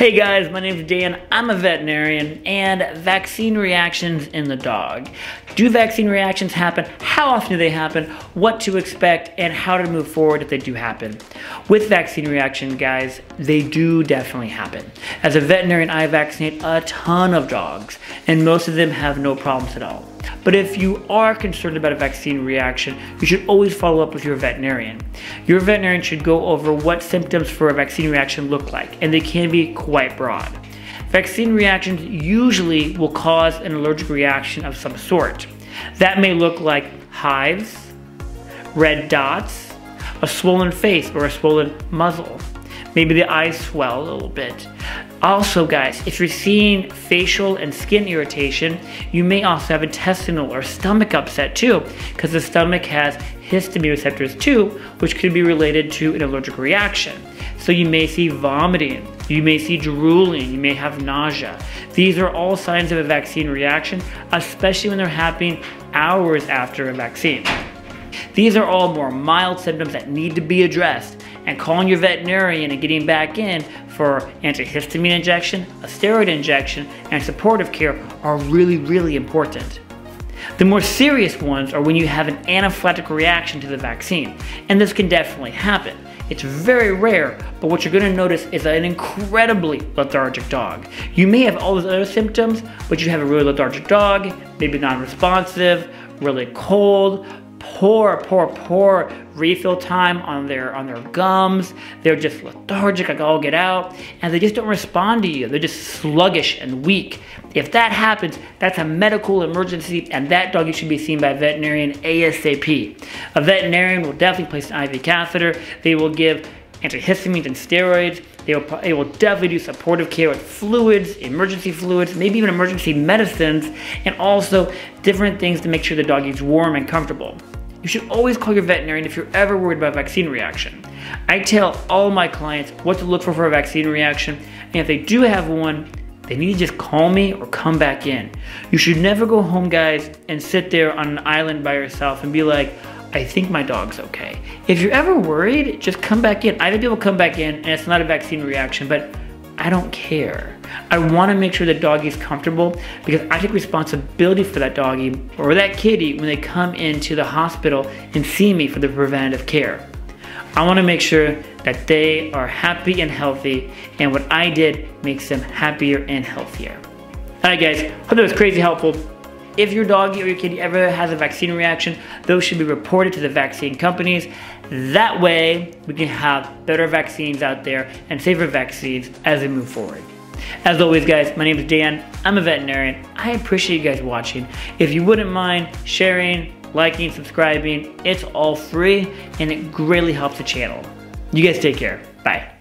Hey guys, my name is Dan, I'm a veterinarian, and vaccine reactions in the dog. Do vaccine reactions happen? How often do they happen? What to expect, and how to move forward if they do happen. With vaccine reaction, guys, they do definitely happen. As a veterinarian, I vaccinate a ton of dogs, and most of them have no problems at all. But if you are concerned about a vaccine reaction, you should always follow up with your veterinarian. Your veterinarian should go over what symptoms for a vaccine reaction look like, and they can be quite broad. Vaccine reactions usually will cause an allergic reaction of some sort. That may look like hives, red dots, a swollen face or a swollen muzzle. Maybe the eyes swell a little bit. Also guys, if you're seeing facial and skin irritation, you may also have intestinal or stomach upset too, because the stomach has histamine receptors too, which could be related to an allergic reaction. So you may see vomiting, you may see drooling, you may have nausea. These are all signs of a vaccine reaction, especially when they're happening hours after a vaccine. These are all more mild symptoms that need to be addressed, and calling your veterinarian and getting back in for antihistamine injection, a steroid injection, and supportive care are really important. The more serious ones are when you have an anaphylactic reaction to the vaccine, and this can definitely happen. It's very rare, but what you're going to notice is an incredibly lethargic dog. You may have all those other symptoms, but you have a really lethargic dog, maybe non-responsive, really cold, poor refill time on their gums. They're just lethargic, like all get out, and they just don't respond to you. They're just sluggish and weak. If that happens, that's a medical emergency, and that dog you should be seen by a veterinarian ASAP. A veterinarian will definitely place an IV catheter. They will give antihistamines and steroids. They will definitely do supportive care with fluids, emergency fluids, maybe even emergency medicines, and also different things to make sure the dog is warm and comfortable. You should always call your veterinarian if you're ever worried about a vaccine reaction. I tell all my clients what to look for a vaccine reaction, and if they do have one, they need to just call me or come back in. You should never go home, guys, and sit there on an island by yourself and be like, I think my dog's okay. If you're ever worried, just come back in. I've had people come back in and it's not a vaccine reaction, but I don't care. I want to make sure the doggie's comfortable, because I take responsibility for that doggie or that kitty when they come into the hospital and see me for the preventative care. I want to make sure that they are happy and healthy, and what I did makes them happier and healthier. All right guys, hope that was crazy helpful. If your doggy or your kitty ever has a vaccine reaction, those should be reported to the vaccine companies. That way, we can have better vaccines out there and safer vaccines as we move forward. As always, guys, my name is Dan. I'm a veterinarian. I appreciate you guys watching. If you wouldn't mind sharing, liking, subscribing, it's all free, and it greatly helps the channel. You guys take care. Bye.